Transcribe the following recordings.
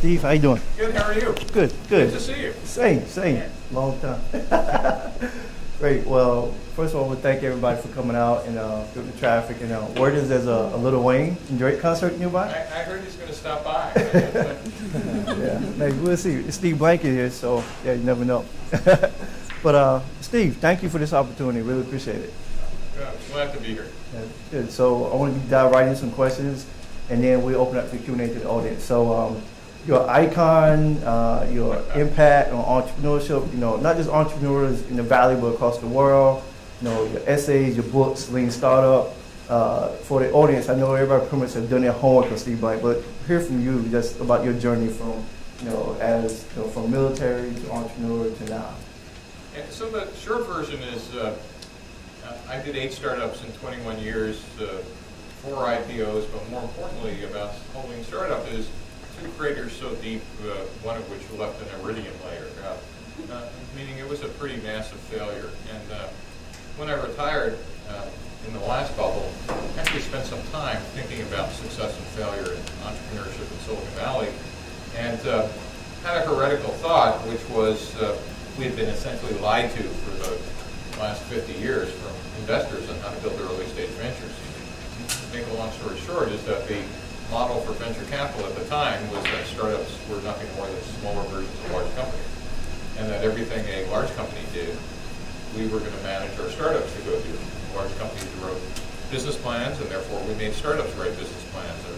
Steve? How you doing? Good, how are you? Good, good. Good to see you. Same, same. Long time. Great. Well, first of all, we thank everybody for coming out and through the traffic. And word is there's a Lil Wayne and Drake concert nearby. I heard he's going to stop by. Yeah, maybe we'll see. Steve Blank is here, so yeah, you never know. But Steve, thank you for this opportunity. Really appreciate it. Yeah, glad to be here. Yeah, good. So I want to dive right into some questions, and then we open up the Q&A to the audience. So your icon, your impact on entrepreneurship, you know, not just entrepreneurs in the valley, but across the world, you know, your essays, your books, Lean Startup. For the audience, I know everybody pretty much has done their homework on Steve Blank, but hear from you just about your journey from, you know, as, you know, from military to entrepreneur to now. And so the short version is I did 8 startups in 21 years, 4 IPOs, but more importantly about holding startup is 2 craters so deep, one of which left an iridium layer, meaning it was a pretty massive failure. And when I retired in the last bubble, I actually spent some time thinking about success and failure in entrepreneurship in Silicon Valley, and had a heretical thought, which was we had been essentially lied to for the last 50 years from investors on how to build early stage ventures. To make a long story short is that the model for venture capital at the time was that startups were nothing more than smaller versions of large companies, and that everything a large company did, we were going to manage our startups to go do. Large companies wrote business plans, and therefore we made startups write business plans. And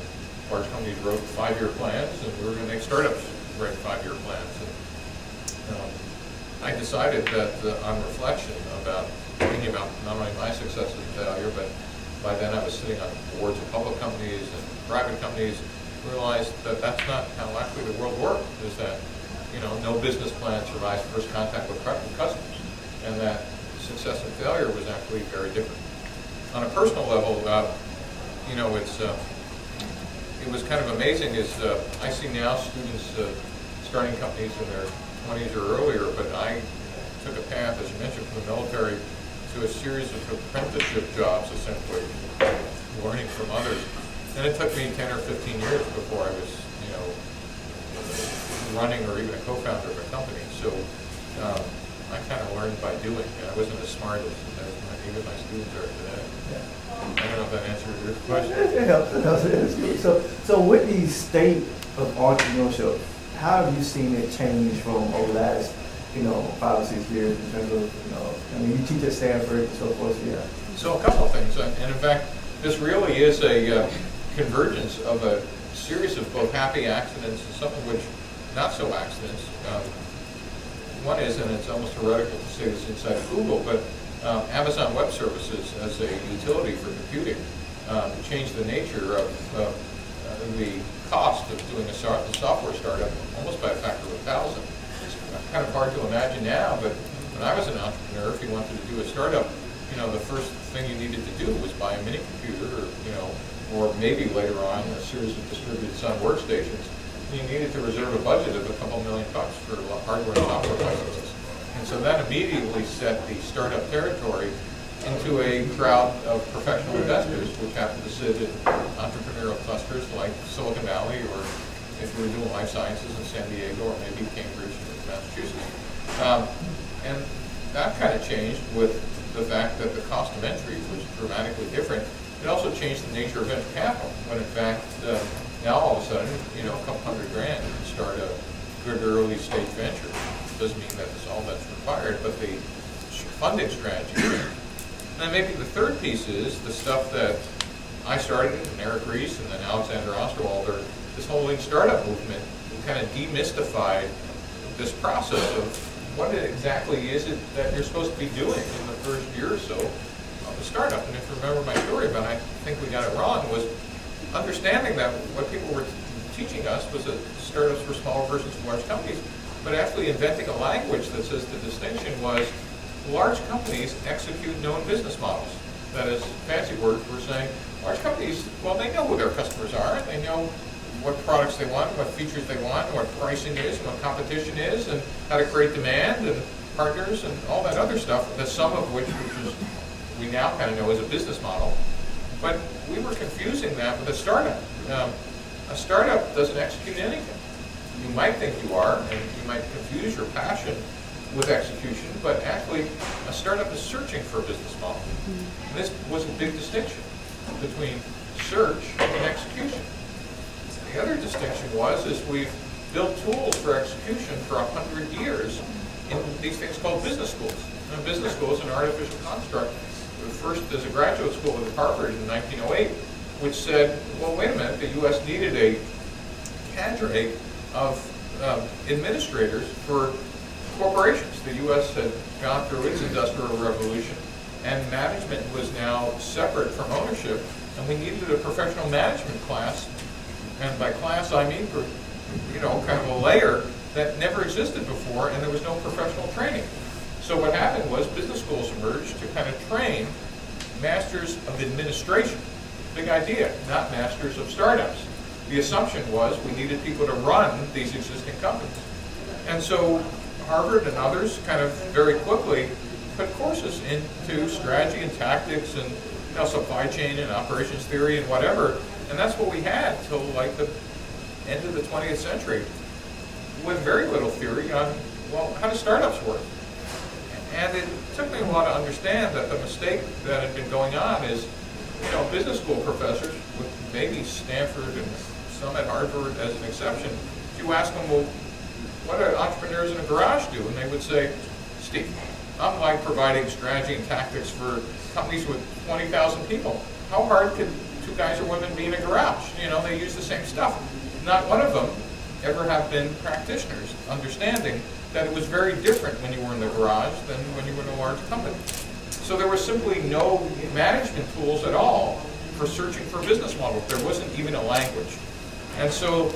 large companies wrote 5-year plans, and we were going to make startups write 5-year plans. And, I decided that on reflection about thinking about not only my success and failure, but by then I was sitting on boards of public companies and private companies, realized that that's not how actually the world works, is that, you know, no business plan survives first contact with customers, and that success and failure was actually very different. On a personal level, you know, it's, it was kind of amazing is I see now students starting companies in their 20s or earlier, but I took a path, as you mentioned, from the military to a series of apprenticeship jobs, essentially, learning from others. And it took me 10 or 15 years before I was, you know, running or even a co-founder of a company. So I kind of learned by doing. I wasn't as smart as even my students are today. Yeah. I don't know if that answered your question. It helps. It helps. It helps. So with the state of entrepreneurship, how have you seen it change from over the last, you know, 5 or 6 years in terms of, you know, I mean, you teach at Stanford and so forth, yeah. So a couple of things, and in fact, this really is a convergence of a series of both happy accidents and some of which not so accidents. One is, and it's almost heretical to say this inside of Google, but Amazon Web Services as a utility for computing changed the nature of the cost of doing a software startup almost by a factor of 1,000. It's kind of hard to imagine now, but when I was an entrepreneur, if you wanted to do a startup, you know, the first thing you needed to do was buy a mini computer, or, you know, or maybe later on a series of distributed Sun workstations. You needed to reserve a budget of $2 million for hardware and software licenses, and so that immediately set the startup territory into a crowd of professional investors, which happened to sit in entrepreneurial clusters like Silicon Valley, or if we were doing life sciences in San Diego, or maybe Cambridge, Massachusetts. And that kind of changed with the fact that the cost of entry was dramatically different. It also changed the nature of venture capital, when in fact, now all of a sudden, you know, a couple $100 grand to start a good early stage venture. It doesn't mean that it's all that's required, but the funding strategy. And then maybe the third piece is the stuff that I started, and Eric Ries, and then Alexander Osterwalder. This whole Lean Startup movement kind of demystified this process of what exactly is it that you're supposed to be doing in the first year or so of a startup. And if you remember my story about I think we got it wrong was understanding that what people were teaching us was that startups were smaller versions of large companies, but actually inventing a language that says the distinction was large companies execute known business models. That is, fancy word for saying large companies, well, they know who their customers are, they know what products they want, what features they want, what pricing is, what competition is, and how to create demand and partners and all that other stuff, the sum of which is we now kind of know as a business model. But we were confusing that with a startup. A startup doesn't execute anything. you might think you are, and you might confuse your passion with execution, but actually a startup is searching for a business model. And this was a big distinction between search and execution. The other distinction was is we've built tools for execution for 100 years in these things called business schools. And a business school is an artificial construct. First, there's a graduate school at Harvard in 1908, which said, well, wait a minute, the U.S. needed a cadre of administrators for corporations. The U.S. had gone through its industrial revolution, and management was now separate from ownership, and we needed a professional management class. And by class, I mean, you know, kind of a layer that never existed before, and there was no professional training. So what happened was business schools emerged to kind of train masters of administration. Big idea, not masters of startups. The assumption was we needed people to run these existing companies. And so Harvard and others kind of very quickly put courses into strategy and tactics and, you know, supply chain and operations theory and whatever. And that's what we had till like the end of the 20th century with very little theory on, well, how do startups work? And it took me a while to understand that the mistake that had been going on is, you know, business school professors, with maybe Stanford and some at Harvard as an exception, if you ask them, well, what do entrepreneurs in a garage do? And they would say, Steve, I'm like providing strategy and tactics for companies with 20,000 people. How hard could two guys or women be in a garage? You know, they use the same stuff. Not one of them ever have been practitioners, understanding that it was very different when you were in the garage than when you were in a large company. So there were simply no management tools at all for searching for business models. There wasn't even a language. And so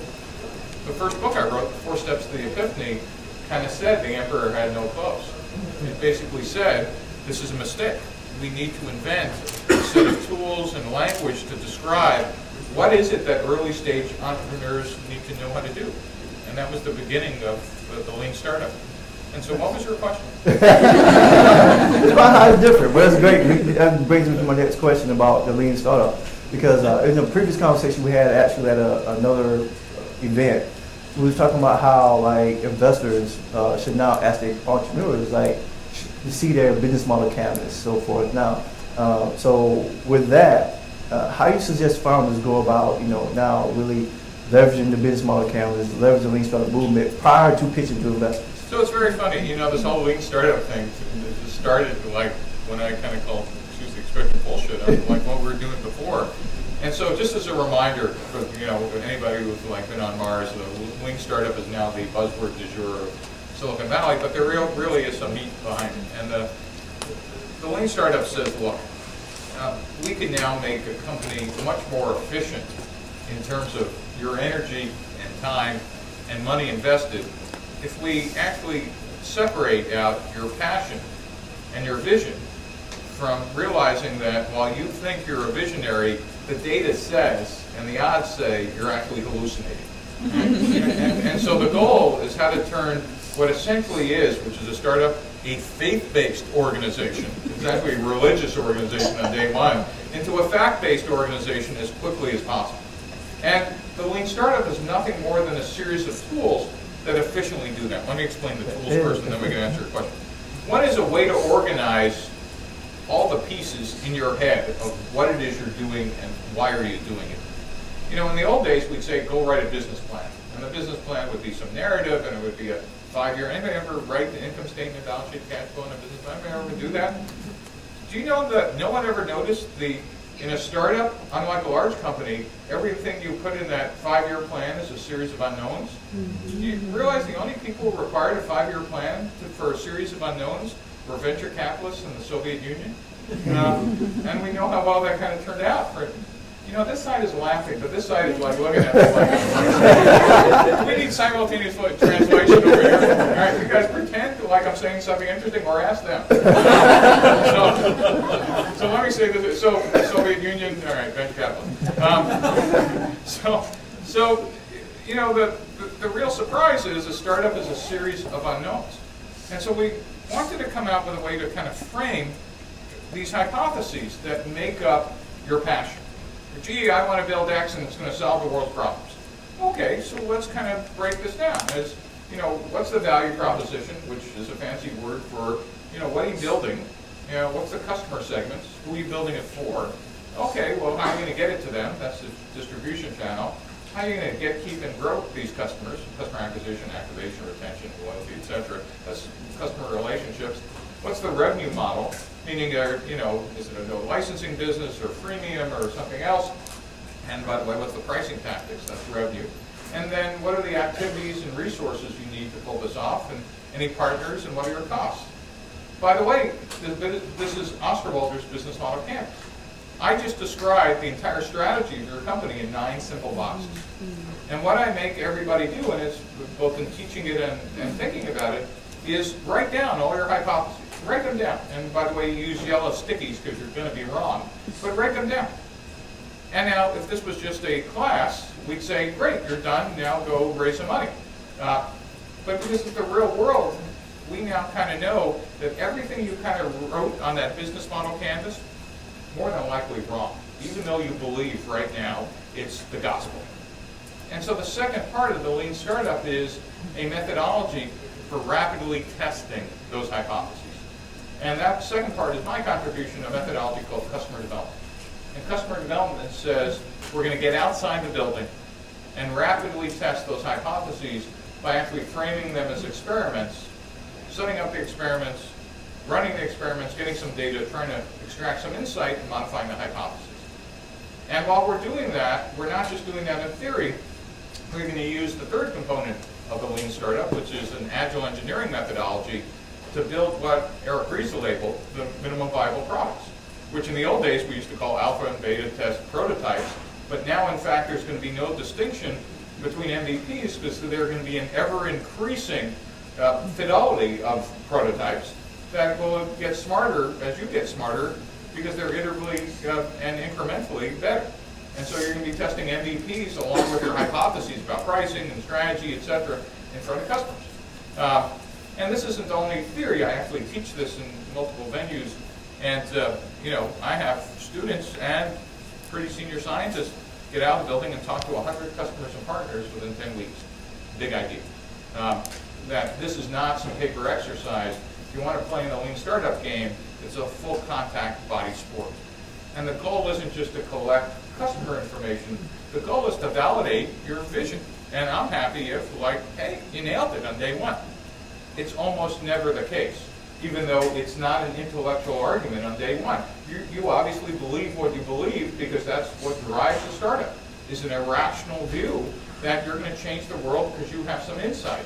the first book I wrote, Four Steps to the Epiphany, kind of said the emperor had no clothes. It basically said, this is a mistake. We need to invent a set of tools and language to describe what is it that early stage entrepreneurs need to know how to do. And that was the beginning of the Lean Startup. And so what was your question? It's about how it's different, but that's great. That brings me to my next question about the Lean Startup. Because in the previous conversation we had actually at another event, we were talking about how like investors should now ask their entrepreneurs like to see their business model canvas, so forth. Now, so with that, how you suggest founders go about, you know, now really leveraging the business model canvas, leveraging the Lean Startup movement prior to pitching to investors? So it's very funny, you know, this whole Lean Startup thing just started like when I kind of called, excuse the expression, bullshit on like what we were doing before. And so just as a reminder for, you know, anybody who's like been on Mars, the Lean Startup is now the buzzword du jour of Silicon Valley, but there really is some meat behind it. And the Lean Startup says, look, we can now make a company much more efficient in terms of your energy and time and money invested if we actually separate out your passion and your vision from realizing that while you think you're a visionary, the data says and the odds say you're actually hallucinating. And so the goal is how to turn what essentially is, which is a startup, a faith-based organization, exactly a religious organization on day one, into a fact-based organization as quickly as possible. And the Lean Startup is nothing more than a series of tools that efficiently do that. Let me explain the tools first, and then we can answer your question. One is a way to organize all the pieces in your head of what it is you're doing and why are you doing it. You know, in the old days, we'd say, go write a business plan. And the business plan would be some narrative, and it would be a five-year. Anybody ever write the income statement, balance sheet, cash flow, and a business plan? Anybody ever do that? Do you know that no one ever noticed the in a startup, unlike a large company, everything you put in that five-year plan is a series of unknowns. Mm-hmm. You realize the only people who required a five-year plan for a series of unknowns were venture capitalists in the Soviet Union. And we know how well that kind of turned out. For, you know, this side is laughing, but this side is like looking at it like, we need simultaneous translation over here. All right, you guys pretend like I'm saying something interesting or ask them. So let me say this. So Soviet Union, all right, venture capital. So you know, the real surprise is a startup is a series of unknowns. And so we wanted to come out with a way to kind of frame these hypotheses that make up your passion. Gee, I want to build X and it's going to solve the world's problems. Okay, so let's kind of break this down. As you know, what's the value proposition, which is a fancy word for, you know, what are you building? You know, what's the customer segments? Who are you building it for? Okay, well, how are you going to get it to them? That's the distribution channel. How are you going to get, keep, and grow these customers? Customer acquisition, activation, retention, loyalty, etc. That's customer relationships. What's the revenue model? Meaning, you know, is it a no licensing business or freemium or something else? And by the way, what's the pricing tactics? That's revenue. And then what are the activities and resources you need to pull this off? And any partners? And what are your costs? By the way, this is Osterwalder's business model campus. I just described the entire strategy of your company in 9 simple boxes. And what I make everybody do, and it's both in teaching it and thinking about it, is write down all your hypotheses. Write them down. And by the way, you use yellow stickies because you're going to be wrong. But write them down. And now, if this was just a class, we'd say, great, you're done. Now go raise some money. But because it's the real world, we now kind of know that everything you kind of wrote on that business model canvas, more than likely wrong, even though you believe right now it's the gospel. And so the second part of the Lean Startup is a methodology for rapidly testing those hypotheses. And that second part is my contribution, a methodology called customer development. And customer development says we're going to get outside the building and rapidly test those hypotheses by actually framing them as experiments, setting up the experiments, running the experiments, getting some data, trying to extract some insight, and modifying the hypothesis. And while we're doing that, we're not just doing that in theory. We're going to use the third component of the Lean Startup, which is an agile engineering methodology, to build what Eric Ries labeled the minimum viable products, which in the old days we used to call alpha and beta test prototypes. But now, in fact, there's going to be no distinction between MVPs because they're going to be an ever-increasing fidelity of prototypes that will get smarter as you get smarter because they're iteratively and incrementally better. And so you're going to be testing MVPs along with your hypotheses about pricing and strategy, et cetera, in front of customers. And this isn't only theory. I actually teach this in multiple venues. And you know, I have students and pretty senior scientists get out of the building and talk to 100 customers and partners within 10 weeks. Big idea. That this is not some paper exercise. If you want to play in the Lean Startup game, it's a full contact body sport. And the goal isn't just to collect customer information. The goal is to validate your vision. And I'm happy if, like, hey, you nailed it on day one. It's almost never the case, even though it's not an intellectual argument on day one. You obviously believe what you believe because that's what drives the startup, is an irrational view that you're going to change the world because you have some insight.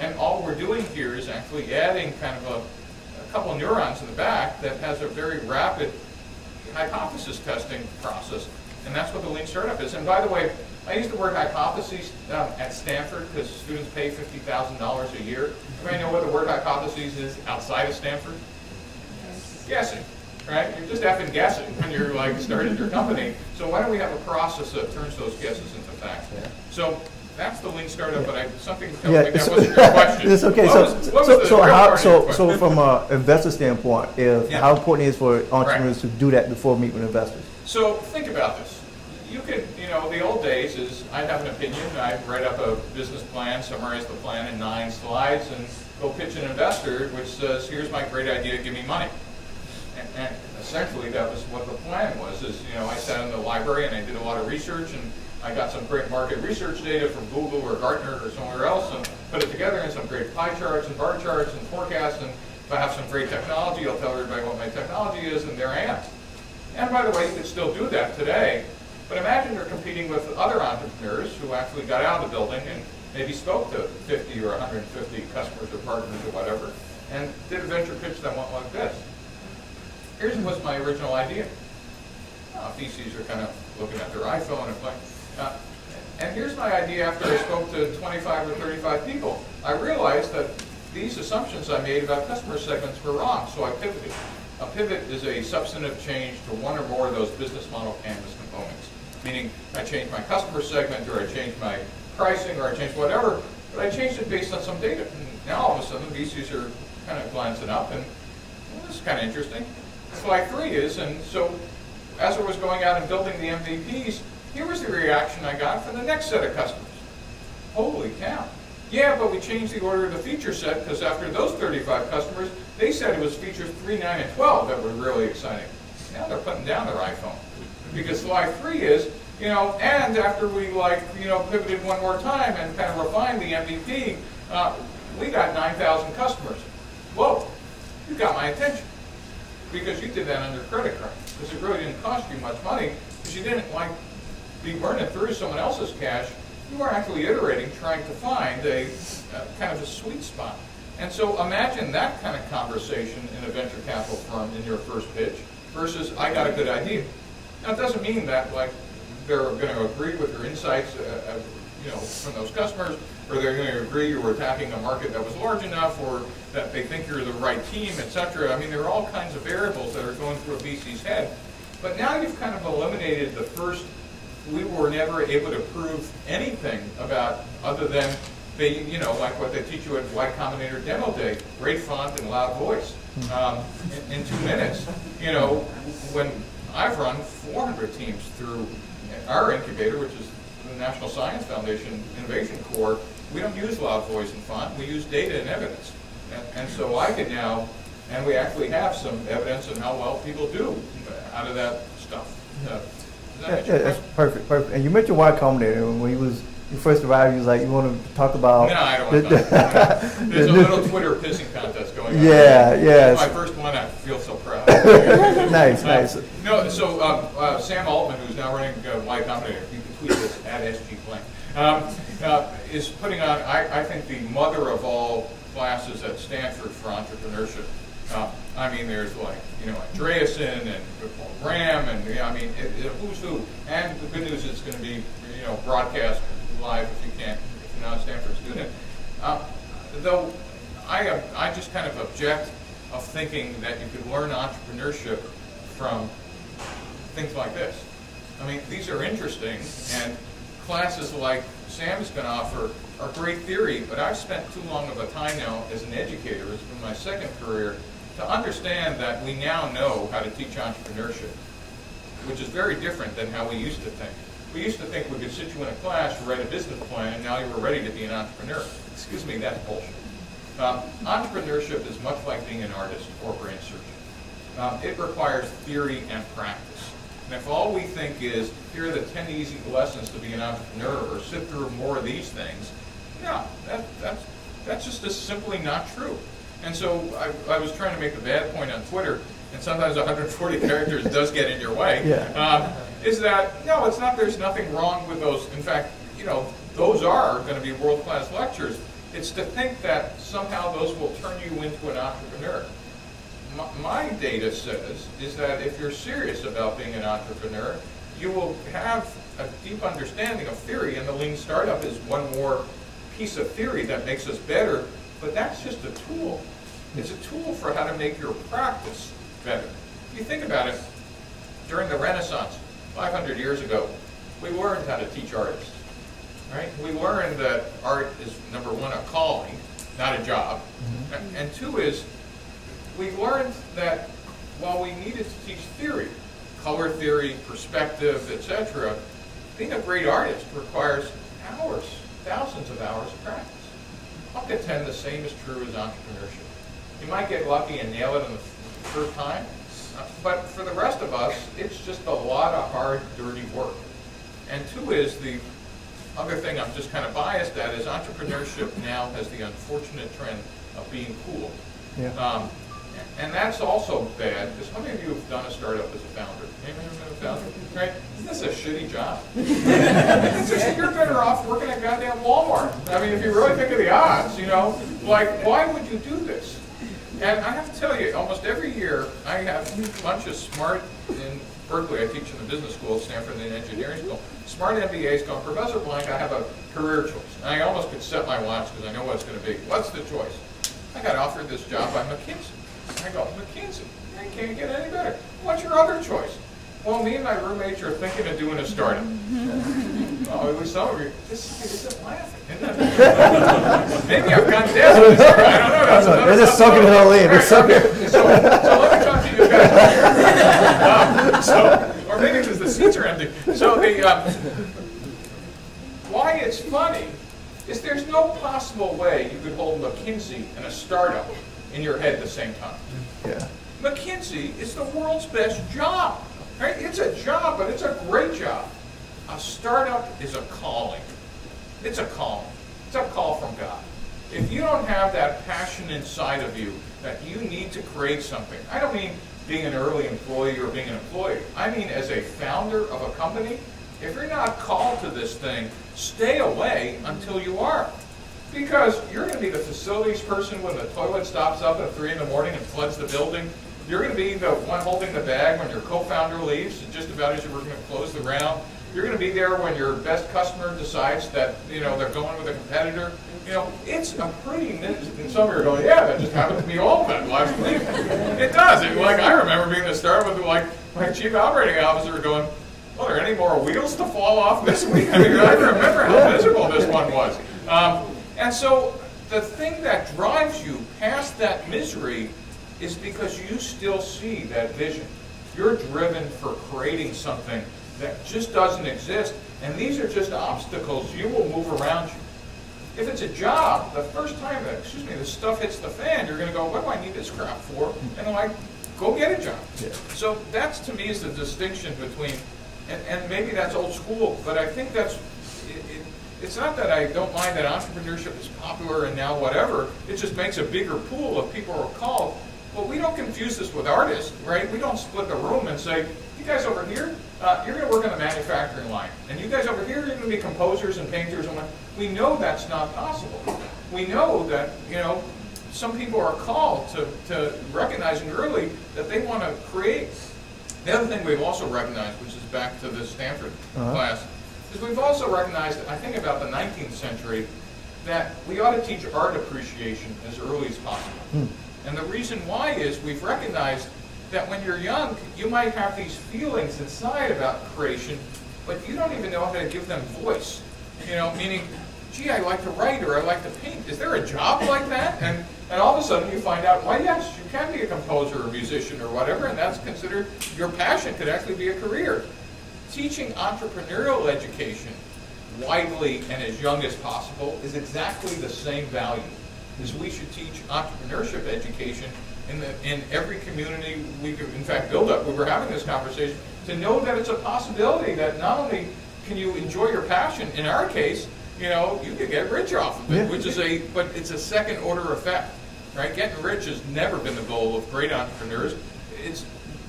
And all we're doing here is actually adding kind of a couple of neurons in the back that has a very rapid hypothesis testing process. And that's what the Lean Startup is. And by the way, I use the word hypotheses at Stanford because students pay $50,000 a year. Anybody know what the word hypotheses is outside of Stanford? Yes. Guessing, right? You're just effing guessing when you're like started your company. So why don't we have a process that turns those guesses into facts? Yeah. So that's the Lean Startup, but something tells me that wasn't your question. It's okay. So from an investor standpoint, how important it is for entrepreneurs to do that before meeting with investors? So think about this. You could, you know, the old days is I'd have an opinion, I'd write up a business plan, summarize the plan in 9 slides, and go pitch an investor, which says, here's my great idea, give me money. And essentially that was what the plan was, is, you know, I sat in the library and I did a lot of research, and I got some great market research data from Google or Gartner or somewhere else and put it together in some great pie charts and bar charts and forecasts. And if I have some great technology, I'll tell everybody what my technology is, and there I am. And by the way, you could still do that today. But imagine you're competing with other entrepreneurs who actually got out of the building and maybe spoke to 50 or 150 customers or partners or whatever and did a venture pitch that went like this. Here's what's my original idea. VCs are kind of looking at their iPhone and playing. And here's my idea after I spoke to 25 or 35 people. I realized that these assumptions I made about customer segments were wrong, so I pivoted. A pivot is a substantive change to one or more of those business model canvas components, meaning I changed my customer segment, or I changed my pricing, or I changed whatever, but I changed it based on some data. And now all of a sudden VCs are kind of glancing up, and well, this is kind of interesting. Slide 3 is, and so as I was going out and building the MVPs, here was the reaction I got from the next set of customers. Holy cow. Yeah, but we changed the order of the feature set because after those 35 customers, they said it was features 3, 9, and 12 that were really exciting. Now they're putting down their iPhone. Because slide 3 is, you know, and after we pivoted one more time and kind of refined the MVP, we got 9,000 customers. Whoa, you got my attention. Because you did that under credit card. Because it really didn't cost you much money. Because you didn't like be burning through someone else's cash. You were actually iterating, trying to find a kind of a sweet spot. And so imagine that kind of conversation in a venture capital firm in your first pitch versus I got a good idea. Now it doesn't mean that like they're going to agree with your insights, from those customers, or they're going to agree you were attacking a market that was large enough, or that they think you're the right team, etc. I mean, there are all kinds of variables that are going through a VC's head. But now you've kind of eliminated the first. We were never able to prove anything about other than they, like what they teach you at Y Combinator demo day, great font and loud voice in 2 minutes. You know, when I've run 400 teams through our incubator, which is the National Science Foundation Innovation Corps, we don't use loud voice and font. We use data and evidence. And so I can now, and we actually have some evidence on how well people do out of that stuff. That's perfect, perfect. And you mentioned Y Combinator when you first arrived. You was like, you want to talk about? No, I don't want to talk about it. There's a little Twitter pissing contest going on. Yeah, yeah. My first one, I feel so proud. Nice, nice. No, so Sam Altman, who's now running Y Combinator, you can tweet this at @SGBlank, is putting on, I think, the mother of all classes at Stanford for entrepreneurship. I mean, there's like, Andreessen and Graham, and I mean, who's who. And the good news is it's going to be, broadcast live if you're not a Stanford student. Though I just kind of object of thinking that you could learn entrepreneurship from things like this. I mean, these are interesting, and classes like Sam's going to offer are great theory, but I've spent too long of a time now as an educator, it's been my second career, to understand that we now know how to teach entrepreneurship, which is very different than how we used to think. We used to think we could sit you in a class, write a business plan, and now you were ready to be an entrepreneur. Excuse me, that's bullshit. Entrepreneurship is much like being an artist or brain surgeon. It requires theory and practice. And if all we think is, here are the 10 easy lessons to be an entrepreneur, or sit through more of these things, no, that's just simply not true. And so I was trying to make the bad point on Twitter, and sometimes 140 characters does get in your way, yeah. Is that, no, it's not, there's nothing wrong with those. In fact, those are going to be world-class lectures. It's to think that somehow those will turn you into an entrepreneur. My data says is that if you're serious about being an entrepreneur, you will have a deep understanding of theory, and the Lean Startup is one more piece of theory that makes us better, but that's just a tool. It's a tool for how to make your practice better. If you think about it, during the Renaissance, 500 years ago, we learned how to teach artists, right? We learned that art is, number one, a calling, not a job, and two is, we learned that while we needed to teach theory, color theory, perspective, etc., being a great artist requires hours, thousands of hours of practice. I'll contend the same is true as entrepreneurship. You might get lucky and nail it on the first time, but for the rest of us, it's just a lot of hard, dirty work. And two is, the other thing I'm just kind of biased at is entrepreneurship now has the unfortunate trend of being cool. Yeah. And that's also bad, because how many of you have done a startup as a founder? Anybody ever been a founder? Right? This is a shitty job. You're better off working at goddamn Walmart. I mean, if you really think of the odds, like, why would you do this? And I have to tell you, almost every year, I have a bunch of smart, in Berkeley, I teach in the business school at Stanford and engineering school, smart MBAs going, Professor Blank, I have a career choice. And I almost could set my watch because I know what it's going to be. What's the choice? I got offered this job by McKinsey. I go, McKinsey, I can't get any better. What's your other choice? Well, me and my roommates are thinking of doing a startup. Oh, it was some of you. This side isn't laughing. Isn't that? Maybe I've gotten desperate. I don't know. They're just sucking it all in. They're sucking. So let me talk to you guys. Or maybe because the seats are empty. So why it's funny is there's no possible way you could hold McKinsey and a startup in your head at the same time. Yeah. McKinsey is the world's best job. Right? It's a job, but it's a great job. A startup is a calling. It's a calling. It's a call from God. If you don't have that passion inside of you that you need to create something, I don't mean being an early employee or being an employee. I mean as a founder of a company, if you're not called to this thing, stay away until you are. Because you're going to be the facilities person when the toilet stops up at 3 in the morning and floods the building. You're going to be the one holding the bag when your co-founder leaves, just about as you were going to close the round. You're going to be there when your best customer decides that, you know, they're going with a competitor. You know, it's a pretty, and some of you are going, yeah, that just happened to me all the time last week. It does. It, like, I remember being a startup with, like, my chief operating officer going, well, are there any more wheels to fall off this week? I mean, I remember how miserable this one was. And so the thing that drives you past that misery is because you still see that vision. You're driven for creating something that just doesn't exist, and these are just obstacles you will move around you. If it's a job, the first time that, excuse me, the stuff hits the fan, you're going to go, what do I need this crap for? And I'm like, go get a job. Yeah. So that's, to me, is the distinction between, and maybe that's old school, but I think that's, it's not that I don't mind that entrepreneurship is popular and now whatever, it just makes a bigger pool of people who are called. But we don't confuse this with artists, right? We don't split the room and say, you guys over here, you're going to work on the manufacturing line. And you guys over here, you're going to be composers and painters. And we know that's not possible. We know that, you know, some people are called to recognizing early that they want to create. The other thing we've also recognized, which is back to this Stanford class, is we've also recognized, I think about the 19th century, that we ought to teach art appreciation as early as possible. Mm. And the reason why is we've recognized that when you're young, you might have these feelings inside about creation, but you don't even know how to give them voice. You know, meaning, gee, I like to write or I like to paint. Is there a job like that? And all of a sudden you find out, well, yes, you can be a composer or musician or whatever, and that's considered your passion, could actually be a career. Teaching entrepreneurial education widely and as young as possible is exactly the same value. Is we should teach entrepreneurship education in every community we could, in fact, build up. We were having this conversation to know that it's a possibility that not only can you enjoy your passion, in our case, you know, you could get rich off of it, which is a, but it's a second order effect, right? Getting rich has never been the goal of great entrepreneurs. It's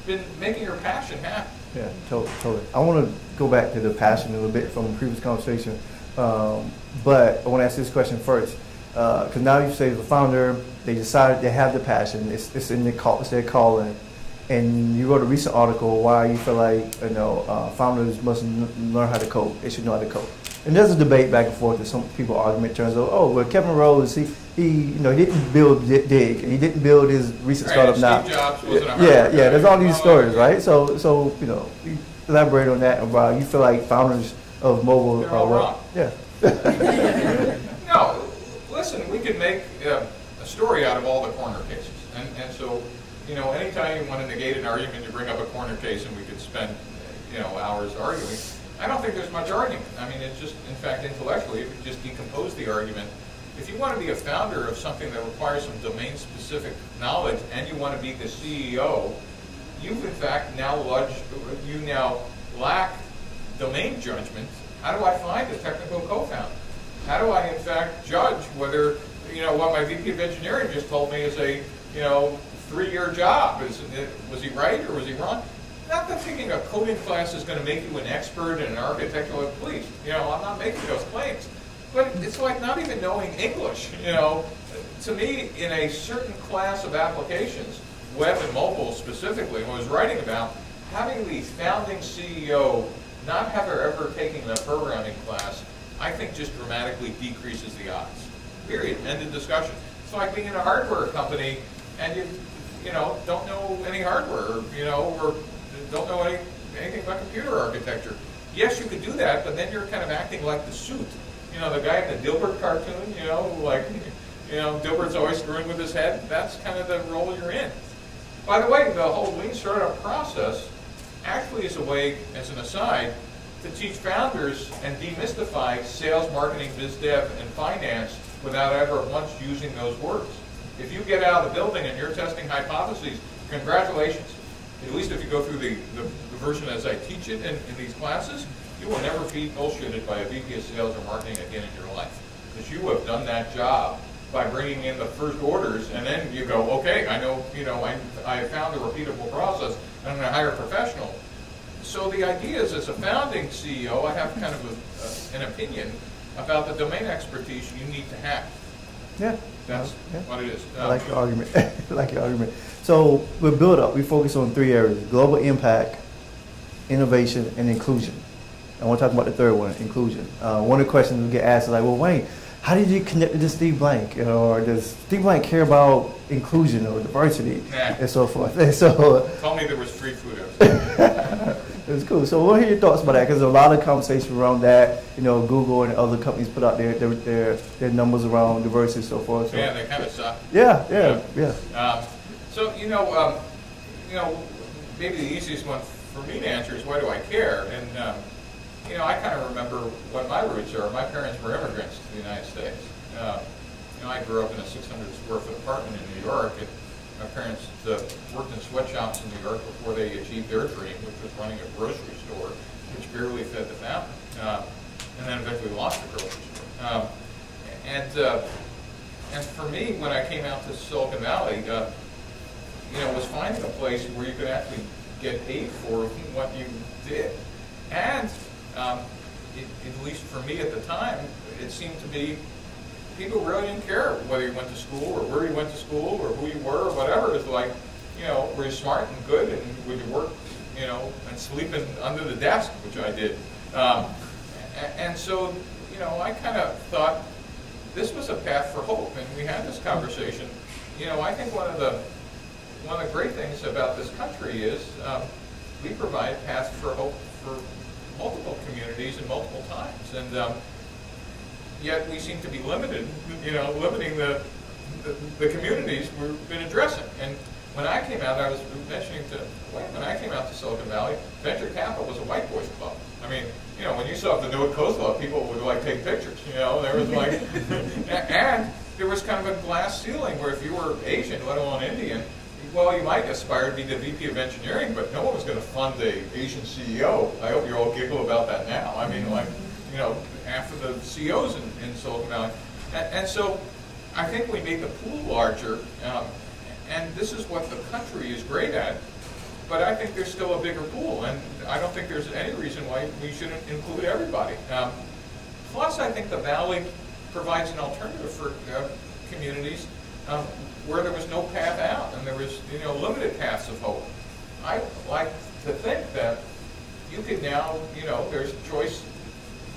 been making your passion happen. Yeah, totally. I want to go back to the passion a little bit from the previous conversation, but I want to ask this question first. Because now you say the founder, they decided they have the passion, it's in their call, it's their calling, and you wrote a recent article why you feel like, you know, founders must learn how to code. They should know how to code. And there's a debate back and forth, and some people argument turns out, oh, well, Kevin Rose, he you know, he didn't build Dig, and he didn't build his recent startup now. Yeah, there's all these stories, right? So you know, elaborate on that, and why you feel like founders of mobile are wrong. Yeah. No. Listen, we can make a story out of all the corner cases. And so, you know, anytime you want to negate an argument, you bring up a corner case and we could spend, you know, hours arguing. I don't think there's much argument. I mean, it's just, in fact, intellectually, if you just decompose the argument, if you want to be a founder of something that requires some domain-specific knowledge and you want to be the CEO, you've, in fact, now lack domain judgment. How do I find a technical co-founder? How do I, in fact, judge whether, you know, what my VP of engineering just told me is a, you know, 3-year job? Was he right or was he wrong? Not that taking a coding class is going to make you an expert and an architectural police. You know, I'm not making those claims. But it's like not even knowing English, you know. To me, in a certain class of applications, web and mobile specifically, I was writing about having the founding CEO not have her ever taking the programming class, I think just dramatically decreases the odds. Period. End of discussion. It's like being in a hardware company and you know, don't know any hardware, you know, or don't know anything about computer architecture. Yes, you could do that, but then you're kind of acting like the suit. You know, the guy in the Dilbert cartoon, you know, like, you know, Dilbert's always screwing with his head. That's kind of the role you're in. By the way, the whole Lean Startup process actually is a way, as an aside, to teach founders and demystify sales, marketing, biz dev, and finance without ever once using those words. If you get out of the building and you're testing hypotheses, congratulations. At least if you go through the version as I teach it in these classes, you will never be bullshitted by a VP of sales or marketing again in your life. Because you have done that job by bringing in the first orders, and then you go, okay, I know, you know, I found a repeatable process, and I'm going to hire a professional. So the idea is, as a founding CEO, I have kind of an opinion about the domain expertise you need to have. Yeah. That's what it is. I like your argument. I like your argument. So with Build Up, we focus on three areas: global impact, innovation, and inclusion. I want to talk about the third one, inclusion. One of the questions we get asked is like, well, Wayne, how did you connect to Steve Blank? You know, or does Steve Blank care about inclusion or diversity and so forth? And so, tell me there was free food out. It was cool. So what are your thoughts about that? Because there's a lot of conversation around that. You know, Google and other companies put out their numbers around diversity and so forth. So. Yeah, they kind of suck. Yeah, yeah, yeah. So you know, maybe the easiest one for me to answer is why do I care? And you know, I kind of remember what my roots are. My parents were immigrants to the United States. You know, I grew up in a 600-square-foot apartment in New York. And my parents worked in sweatshops in New York before they achieved their dream, which was running a grocery store, which barely fed the family, and then eventually lost the grocery store. And for me, when I came out to Silicon Valley, you know, was finding a place where you could actually get paid for what you did. And at least for me at the time, it seemed to be people really didn't care whether you went to school or where you went to school or who you were or whatever. It's like, you know, were you smart and good and would you work, you know, and sleeping under the desk, which I did. And so, you know, I kind of thought this was a path for hope, and we had this conversation. You know, I think one of the great things about this country is we provide paths for hope for multiple communities and multiple times, and yet we seem to be limited, you know, limiting the communities we've been addressing. And when I came out, I was mentioning to Wayne, when I came out to Silicon Valley, venture capital was a white boys club. I mean, you know, when you saw the New York Coast Club, people would like take pictures, you know, there was like, and there was kind of a glass ceiling where if you were Asian, let alone Indian, well, you might aspire to be the VP of engineering, but no one was going to fund an Asian CEO. I hope you all giggle about that now. I mean, like, you know, half of the CEOs in Silicon Valley. And so I think we made the pool larger, and this is what the country is great at, but I think there's still a bigger pool, and I don't think there's any reason why we shouldn't include everybody. Plus, I think the Valley provides an alternative for communities where there was no path out, and there was, you know, limited paths of hope. I like to think that you can now, you know, there's choice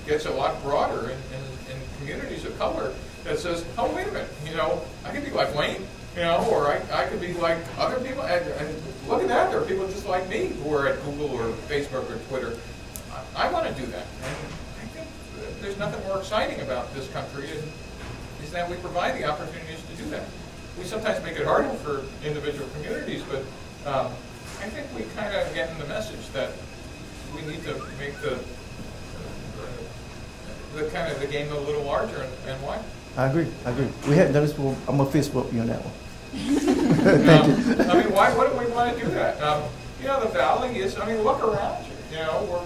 gets a lot broader in communities of color that says, oh, wait a minute, you know, I could be like Wayne, you know, or I could be like other people, and look at that, there are people just like me who are at Google or Facebook or Twitter. I want to do that. And I think there's nothing more exciting about this country is that we provide the opportunities to do that. We sometimes make it harder for individual communities, but I think we kind of get in the message that we need to make the kind of the game a little larger and wider. I agree. I agree. We hadn't done this before. I'm gonna fist bump you on that one. Thank you. I mean, why wouldn't we want to do that? You know, the Valley is. I mean, look around you. You know,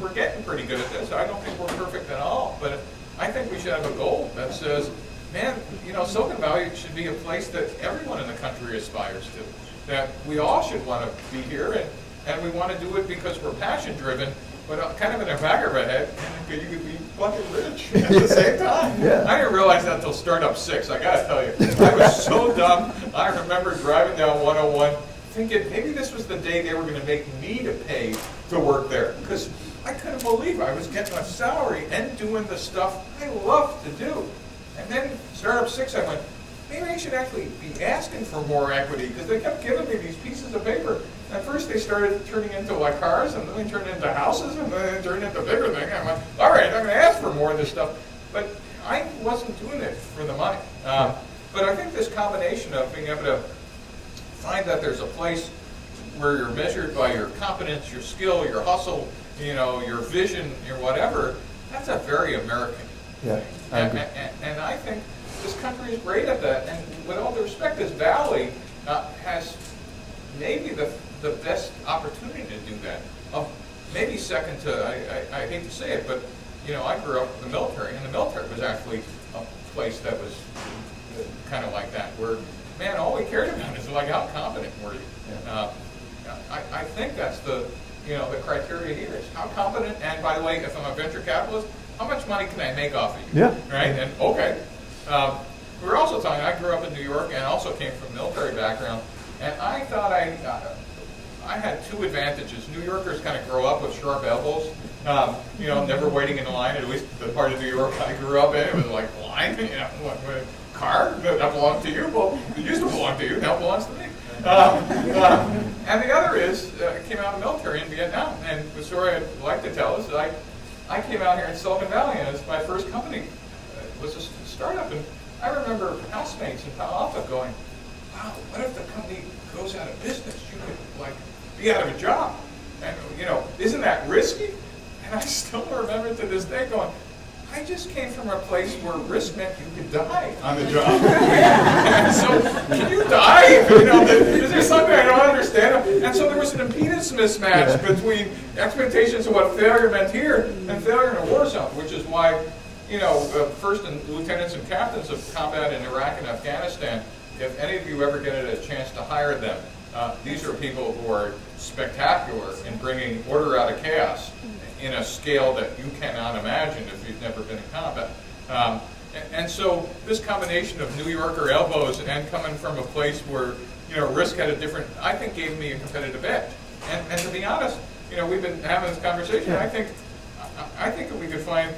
we're getting pretty good at this. I don't think we're perfect at all, but I think we should have a goal that says, man, you know, Silicon Valley should be a place that everyone in the country aspires to. That we all should want to be here, and we want to do it because we're passion driven, but kind of in a back of our head, you could be fucking rich at the same time. Yeah. I didn't realize that until Startup 6, I gotta tell you. I was so dumb. I remember driving down 101 thinking maybe this was the day they were gonna make me to pay to work there. Because I couldn't believe I was getting my salary and doing the stuff I love to do. And then Startup 6, I went, maybe I should actually be asking for more equity, because they kept giving me these pieces of paper. At first they started turning into like cars, and then they turned into houses, and then they turned into bigger things. I went, all right, I'm going to ask for more of this stuff. But I wasn't doing it for the money. But I think this combination of being able to find that there's a place where you're measured by your competence, your skill, your hustle, you know, your vision, your whatever, that's a very American thing. And I think this country is great at that. And with all due respect, this valley has maybe the best opportunity to do that. Maybe second to, I hate to say it, but you know, I grew up in the military, and the military was actually a place that was kind of like that, where, man, all we cared about is like how competent were you. Yeah. I think that's the, you know, the criteria here is how competent, and by the way, if I'm a venture capitalist, how much money can I make off of you? Yeah. Right? And okay. We were also talking, I grew up in New York and also came from a military background, and I thought I had two advantages. New Yorkers kind of grow up with sharp elbows, you know, never waiting in line, at least the part of New York I grew up in, it was like line, you know, what, car, that belonged to you, well, it used to belong to you, now it belongs to me. And the other is, I came out of the military in Vietnam, and the story I'd like to tell is that I came out here in Silicon Valley, and my first company was a startup, and I remember housemates in Palo Alto going, wow, what if the company goes out of business? You could, like, be out of a job. And, you know, isn't that risky? And I still remember to this day going, I just came from a place where risk meant you could die on the job. And so, can you die? You know, is there something I don't understand? And so there was an impedance mismatch between expectations of what failure meant here and failure in a war zone, which is why, you know, first and lieutenants and captains of combat in Iraq and Afghanistan, if any of you ever get a chance to hire them, these are people who are spectacular in bringing order out of chaos in a scale that you cannot imagine if you've never been in combat. And so this combination of New Yorker elbows and coming from a place where, you know, risk had a different, I think gave me a competitive edge. And to be honest, you know, we've been having this conversation, I think that we could find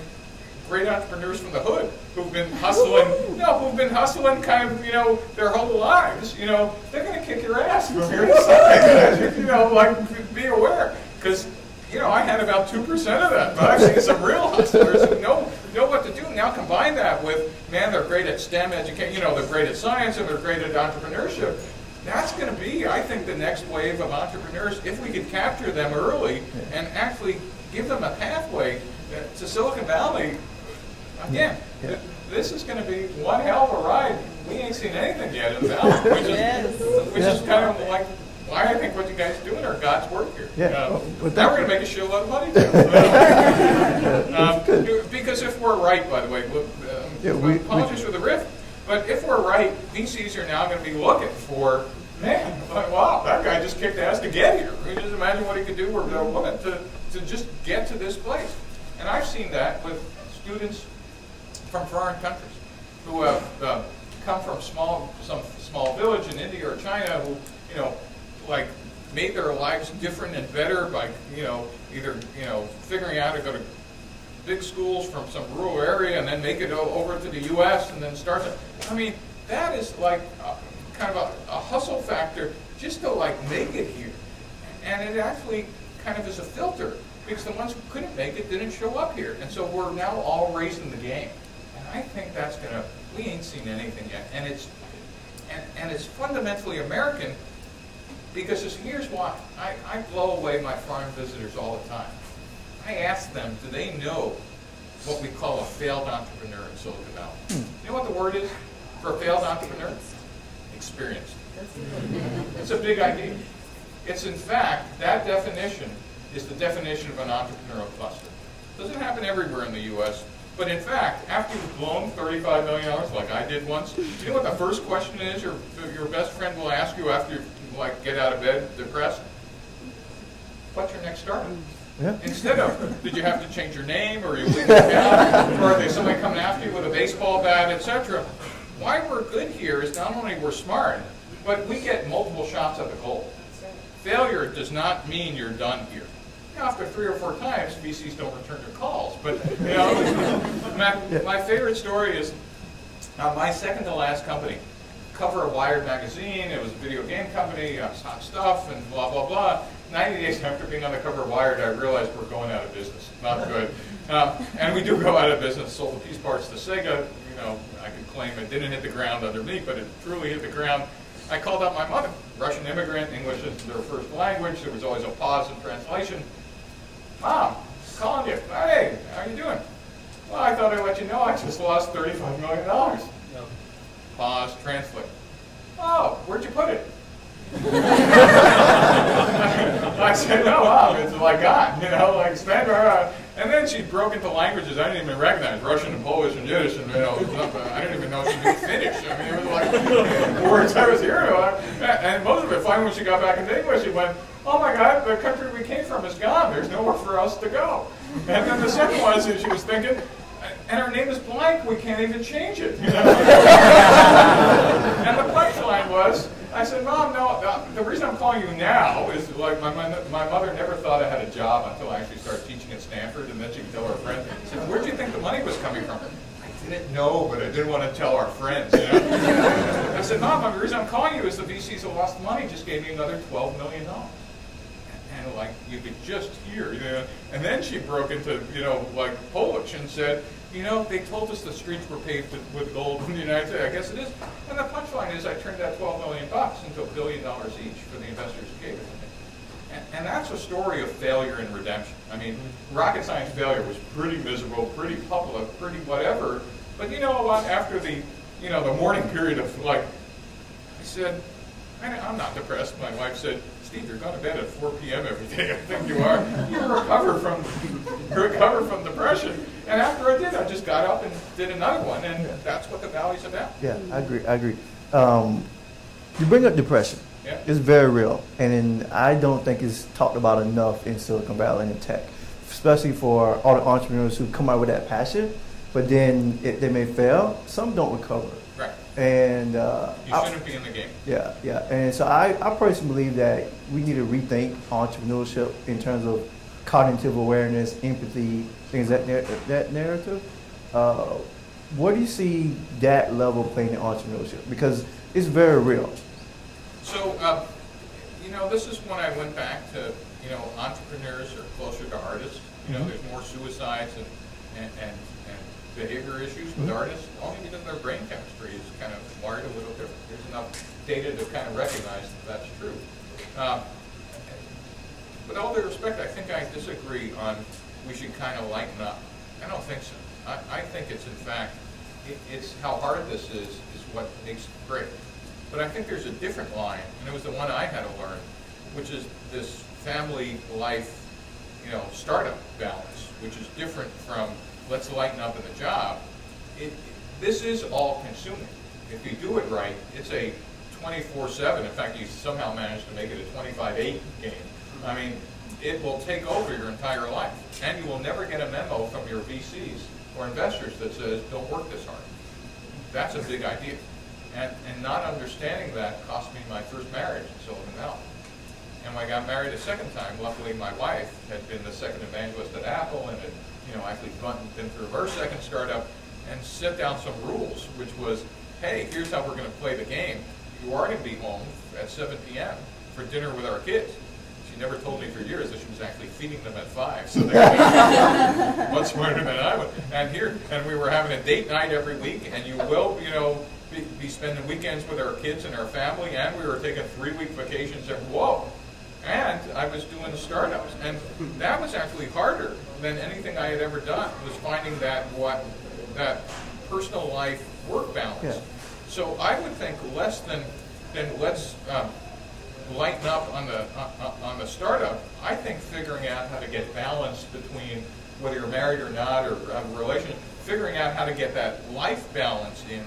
great entrepreneurs from the hood who've been hustling, kind of, you know, their whole lives, you know, they're going to kick your ass from here to side, you know, like, be aware, because, you know, I had about 2% of that, but I've seen some real hustlers who know what to do. Now combine that with, man, they're great at STEM education, you know, they're great at science and they're great at entrepreneurship. That's going to be, I think, the next wave of entrepreneurs, if we could capture them early and actually give them a pathway to Silicon Valley. Again, this is going to be one hell of a ride. We ain't seen anything yet in the valley, which is kind of like why I think what you guys are doing are God's work here. Yeah. Now we're going to make a shitload of money too. Because if we're right, by the way, apologies for the riff, but if we're right, VCs are now going to be looking for, man, like, wow, that guy just kicked ass to get here. I mean, just imagine what he could do with a woman to just get to this place. And I've seen that with students from foreign countries who have come from some small village in India or China who, you know, like made their lives different and better by, you know, either, you know, figuring out how to go to big schools from some rural area and then make it over to the U.S. and then start to, I mean, that is like kind of a hustle factor just to like make it here. And it actually kind of is a filter, because the ones who couldn't make it didn't show up here. And so we're now all raising the game. And I think that's going to, we ain't seen anything yet. And it's fundamentally American, because here's why. I blow away my foreign visitors all the time. I ask them, do they know what we call a failed entrepreneur in Silicon Valley? You know what the word is for a failed entrepreneur? Experienced. It's a big idea. It's in fact, that definition is the definition of an entrepreneurial cluster. Doesn't happen everywhere in the U.S., but in fact, after you've blown $35 million, like I did once, you know what the first question is your best friend will ask you after you like, get out of bed depressed? What's your next startup? Yeah. Instead of, did you have to change your name, or you leaving the town, or is somebody coming after you with a baseball bat, etc. Why we're good here is not only we're smart, but we get multiple shots at the goal. Failure does not mean you're done here. After 3 or 4 times, VCs don't return their calls. But, you know, my favorite story is my second to last company. Cover of Wired magazine, it was a video game company, hot stuff, and blah, blah, blah. 90 days after being on the cover of Wired, I realized we're going out of business. Not good. And we do go out of business, sold the piece parts to Sega. You know, I could claim it didn't hit the ground under me, but it truly hit the ground. I called up my mother, Russian immigrant, English is their first language, there was always a pause in translation. Mom, calling you. Hey, how are you doing? Well, I thought I'd let you know I just lost $35 million. Yep. Pause, translate. Oh, where'd you put it? I said, no, Mom, it's my God, you know, like, spend her. And then she broke into languages I didn't even recognize, Russian and Polish and Yiddish, and you know, I didn't even know she could Finnish. I mean, it was like words I was hearing about. And most of it, finally, when she got back into English, she went, oh my God, the country we came from is gone. There's nowhere for us to go. And then the second one is she was thinking, and her name is Blank, we can't even change it. You know? And the punchline was, I said, Mom, no, the reason I'm calling you now is like my mother never thought I had a job until I actually started teaching at Stanford, and then she would tell her friends, I said, where'd you think the money was coming from? I didn't know, but I didn't want to tell our friends. You know? I said, Mom, the reason I'm calling you is the VCs that lost money just gave me another $12 million. And like, you could just hear, you know? And then she broke into, you know, like Polish and said, you know, they told us the streets were paved with gold in the United States. I guess it is. And the punchline is I turned that $12 million into $1 billion each for the investors who gave it to me. And that's a story of failure and redemption. I mean, rocket science failure was pretty miserable, pretty public, pretty whatever. But you know, after the, you know, the mourning period of like, I said, I'm not depressed. My wife said, Steve, you're going to bed at 4 p.m. every day. I think you are. You recover from depression. And after I did, I just got up and did another one, and that's what the Valley's about. Yeah, I agree. You bring up depression. Yeah. It's very real, and I don't think it's talked about enough in Silicon Valley and in tech, especially for all the entrepreneurs who come out with that passion, but then they may fail. Some don't recover. Right. And you shouldn't be in the game. Yeah, yeah. And so I personally believe that we need to rethink entrepreneurship in terms of cognitive awareness, empathy, things that narrative. Where do you see that level playing in entrepreneurship? Because it's very real. So, you know, this is when I went back to, you know, entrepreneurs are closer to artists. You know, mm-hmm. There's more suicides and behavior issues with mm-hmm. artists, only because their brain chemistry is kind of wired a little different. There's enough data to kind of recognize that that's true. With all due respect, I think I disagree on we should kind of lighten up. I don't think so. I think it's, in fact, it's how hard this is what makes it great. But I think there's a different line, and it was the one I had to learn, which is this family life, you know, startup balance, which is different from let's lighten up in the job. This is all-consuming. If you do it right, it's a 24/7. In fact, you somehow managed to make it a 25/8 game. I mean, it will take over your entire life, and you will never get a memo from your VCs or investors that says, don't work this hard. That's a big idea. And not understanding that cost me my first marriage in Silicon Valley. And when I got married a second time, luckily my wife had been the second evangelist at Apple and had, you know, actually been through her second startup and set down some rules, which was, hey, here's how we're going to play the game. You are going to be home at 7 p.m. for dinner with our kids. She never told me for years that she was actually feeding them at 5, so they were much smarter than I was. And here, and we were having a date night every week, and you will, you know, be spending weekends with our kids and our family, and we were taking 3-week vacations every, whoa! And I was doing the startups, and that was actually harder than anything I had ever done, was finding that personal life work balance. Yeah. So I would think less than let's lighten up on the startup. I think figuring out how to get balance between whether you're married or not or have a relationship, figuring out how to get that life balance in,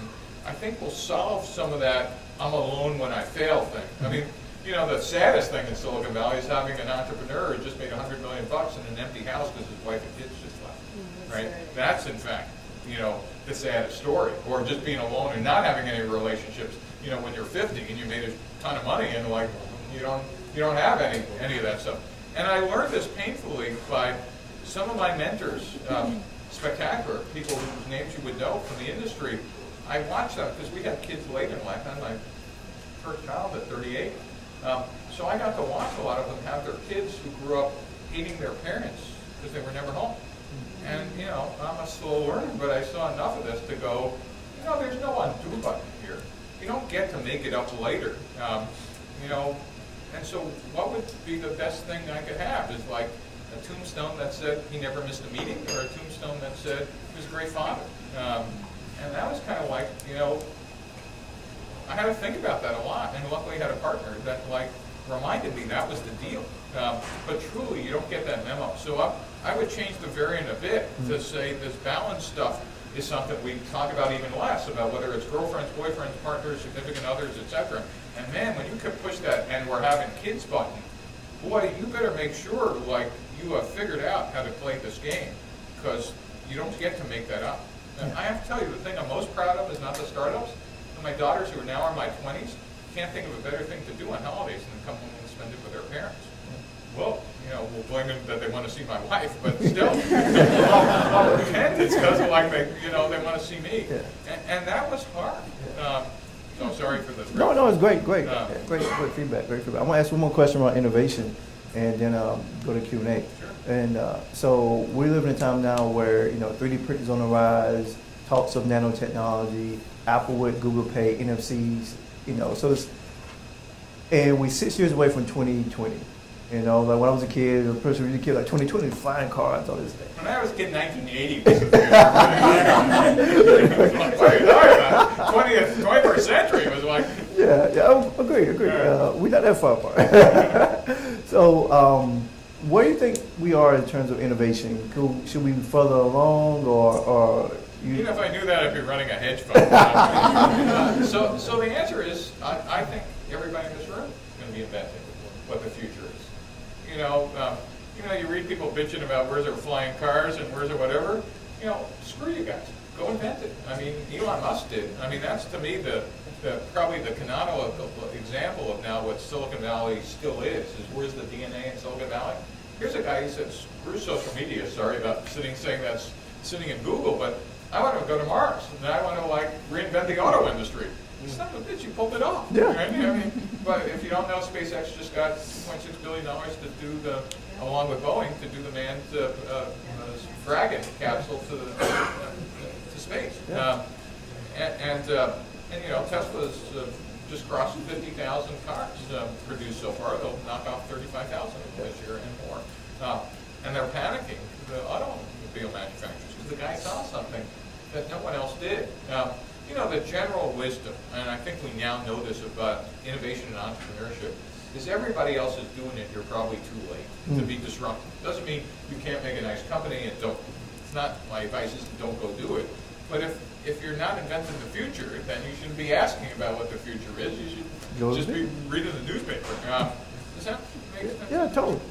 I think will solve some of that I'm alone when I fail thing. I mean, you know, the saddest thing in Silicon Valley is having an entrepreneur who just made $100 million in an empty house because his wife and kids just left. Mm, right? Sad. That's in fact, you know, the saddest story. Or just being alone and not having any relationships, you know, when you're 50 and you made a ton of money and like you don't have any of that stuff. And I learned this painfully by some of my mentors, spectacular people whose names you would know from the industry. I watched them because we had kids late in life. I had my first child at 38, so I got to watch a lot of them have their kids who grew up hating their parents because they were never home. And you know, I'm a slow learner, but I saw enough of this to go, you know, there's no undo button here. You don't get to make it up later. You know, and so what would be the best thing that I could have is like a tombstone that said he never missed a meeting, or a tombstone that said he was a great father. And that was kind of like, you know, I had to think about that a lot, and luckily I had a partner that like reminded me that was the deal. But truly, you don't get that memo. So I would change the variant a bit to say this balance stuff is something we talk about even less, about whether it's girlfriends, boyfriends, partners, significant others, etc. And man, when you could push that "and we're having kids" button, boy, you better make sure like you have figured out how to play this game, because you don't get to make that up. And I have to tell you, the thing I'm most proud of is not the startups. And my daughters, who are now in my 20s, can't think of a better thing to do on holidays than come home and spend it with their parents. Well, you know, we'll blame them that they want to see my wife, but still, I'll pretend it's because like they, you know, they want to see me, and that was hard. So I'm sorry for the. No, no, it's great, great, great feedback, great feedback. I want to ask one more question about innovation, and then go to Q&A. Sure. And so we live in a time now where, you know, 3D print is on the rise, talks of nanotechnology, Apple with Google Pay, NFCs, you know. So it's, and we're 6 years away from 2020. You know, like when I was a kid, the person who was a kid, like 2020, flying cars, all this thing. When I was a kid, 1980 was a thing. What are you talking about? 21st century was like. Yeah, yeah, I agree, agree. We're not that far apart. So, where do you think we are in terms of innovation? Should we be further along, or even if I knew that, I'd be running a hedge fund. So the answer is, I think everybody in this room is going to be inventing what the future is. You know, you read people bitching about where's their flying cars and where's their whatever. You know, screw you guys. Go invent it. I mean, Elon Musk did. I mean, that's to me the probably the canonical example of now what Silicon Valley still is where's the DNA in Silicon Valley? Here's a guy who said, screw social media. Sorry about saying that's sitting in Google, but I want to go to Mars, and I want to like reinvent the auto industry. Son of a bitch, you pulled it off. Yeah. Right? I mean, but if you don't know, SpaceX just got $2.6 billion to do the, along with Boeing, to do the manned Dragon capsule to the, to space. Yeah. And you know, Tesla's just crossed 50,000 cars produced so far. They'll knock off 35,000 this year and more. And they're panicking, the automobile manufacturers, because the guy saw something that no one else did. You know, the general wisdom, and I think we now know this about innovation and entrepreneurship, is everybody else is doing it, you're probably too late to be disruptive. Doesn't mean you can't make a nice company and don't, it's not, my advice is don't go do it. But if you're not inventing the future, then you shouldn't be asking about what the future is. You should just be reading the newspaper. Does that make sense? Yeah, totally.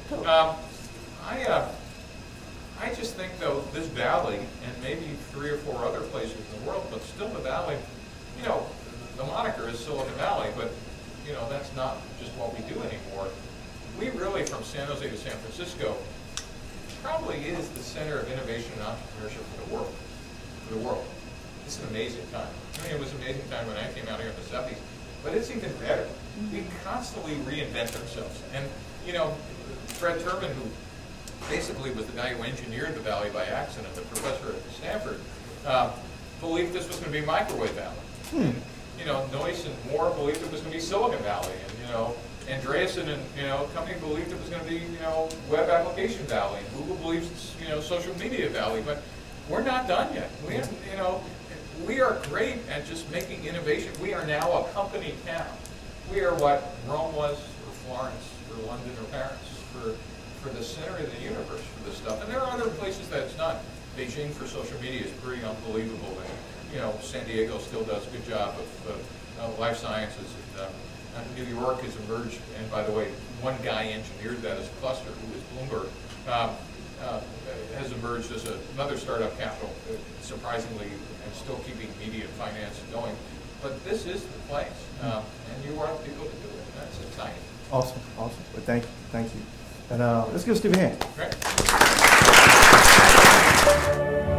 I just think, though, this valley, and maybe 3 or 4 other places in the world, but still the valley, you know, the moniker is Silicon Valley, but, you know, that's not just what we do anymore. We really, from San Jose to San Francisco, probably is the center of innovation and entrepreneurship for the world. It's an amazing time. I mean, it was an amazing time when I came out here in the 70s, but it's even better. We constantly reinvent ourselves. And, you know, Fred Terman, who basically was the guy who engineered the valley by accident, the professor at Stanford, believed this was going to be Microwave Valley. And, you know, Noyce and Moore believed it was going to be Silicon Valley, and, you know, Andreessen and, you know, company believed it was going to be, you know, Web Application Valley. Google believes it's, you know, Social Media Valley, but we're not done yet. We have, you know, we are great at just making innovation. We are now a company town. We are what Rome was, or Florence, or London, or Paris, for the center of the universe for this stuff. And there are other places that it's not. Beijing for social media is pretty unbelievable. And, you know, San Diego still does a good job of life sciences. And New York has emerged, and by the way, one guy engineered that as a cluster, who is Bloomberg, has emerged as another startup capital, surprisingly, and still keeping media and finance going. But this is the place, and you are the people to do it. That's exciting. Awesome, awesome. Well, thank you, thank you. And let's give Steve a hand. Great.